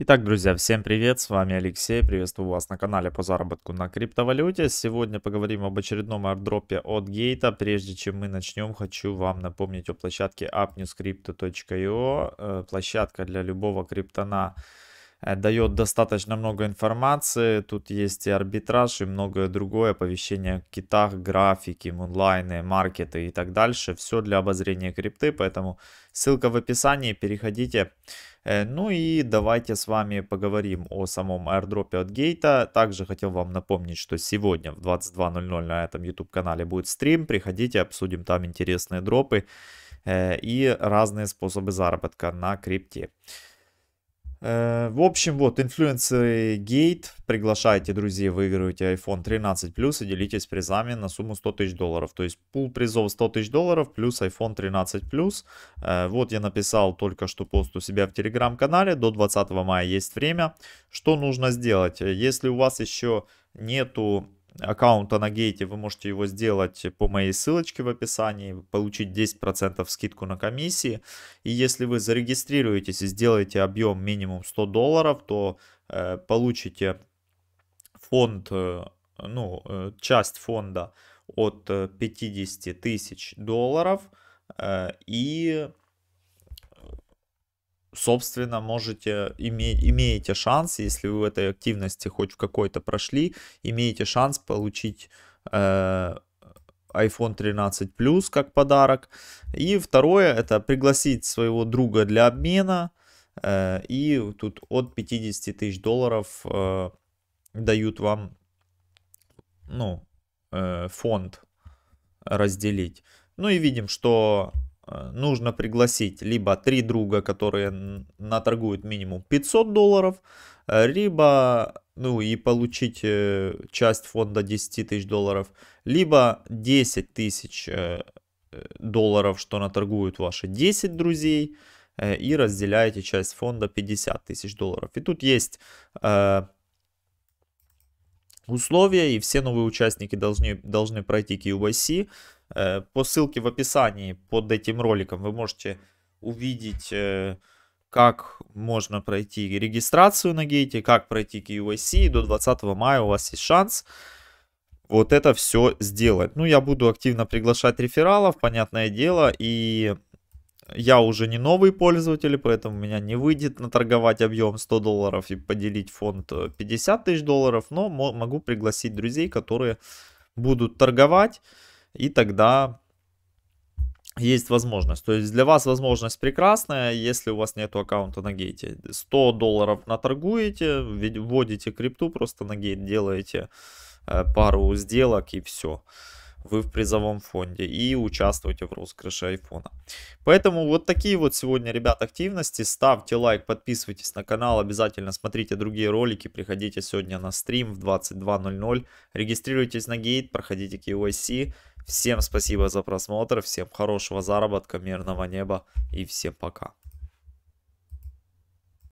Итак, друзья, всем привет, с вами Алексей, приветствую вас на канале по заработку на криптовалюте. Сегодня поговорим об очередном ардропе от Гейта. Прежде чем мы начнем, хочу вам напомнить о площадке newscrypto.io. Площадка для любого криптона дает достаточно много информации. Тут есть и арбитраж, и многое другое, оповещение о китах, графики, мунлайны, маркеты и так дальше. Все для обозрения крипты, поэтому ссылка в описании, переходите. Ну и давайте с вами поговорим о самом аирдропе от Гейта. Также хотел вам напомнить, что сегодня в 22:00 на этом YouTube канале будет стрим. Приходите, обсудим там интересные дропы и разные способы заработка на крипте. В общем, вот Influencer Gate. Приглашайте друзей, выигрывайте iPhone 13 Plus и делитесь призами на сумму 100 тысяч долларов. То есть пул призов 100 тысяч долларов плюс iPhone 13 Plus. Вот я написал только что пост у себя в Telegram-канале. До 20 мая есть время. Что нужно сделать? Если у вас еще нету аккаунта на Гейте, вы можете его сделать по моей ссылочке в описании, получить 10% скидку на комиссии. И если вы зарегистрируетесь и сделаете объем минимум 100 долларов, то получите фонд, часть фонда от 50 тысяч долларов и... Собственно, имеете шанс, если вы в этой активности хоть в какой-то прошли, имеете шанс получить iPhone 13 Plus как подарок. И второе, это пригласить своего друга для обмена. И тут от 50 тысяч долларов дают вам фонд разделить. Ну и видим, что... Нужно пригласить либо 3 друга, которые наторгуют минимум 500 долларов, либо, и получить часть фонда 10 тысяч долларов, либо 10 тысяч долларов, что наторгуют ваши 10 друзей, и разделяете часть фонда 50 тысяч долларов. И тут есть... условия, и все новые участники должны пройти KYC. По ссылке в описании под этим роликом вы можете увидеть, как можно пройти регистрацию на Гейте, как пройти KYC. До 20 мая у вас есть шанс вот это все сделать. Я буду активно приглашать рефералов, понятное дело, и... Я уже не новый пользователь, поэтому меня не выйдет наторговать объем 100 долларов и поделить фонд 50 тысяч долларов, но могу пригласить друзей, которые будут торговать, и тогда есть возможность. То есть для вас возможность прекрасная, если у вас нет аккаунта на Гейте. 100 долларов наторгуете, вводите крипту, просто на Гейт делаете пару сделок и все. Вы в призовом фонде и участвуете в розыгрыше айфона. Поэтому вот такие вот сегодня, ребят, активности. Ставьте лайк, подписывайтесь на канал, обязательно смотрите другие ролики, приходите сегодня на стрим в 22:00, регистрируйтесь на Гейт, проходите KYC. Всем спасибо за просмотр, всем хорошего заработка, мирного неба и всем пока.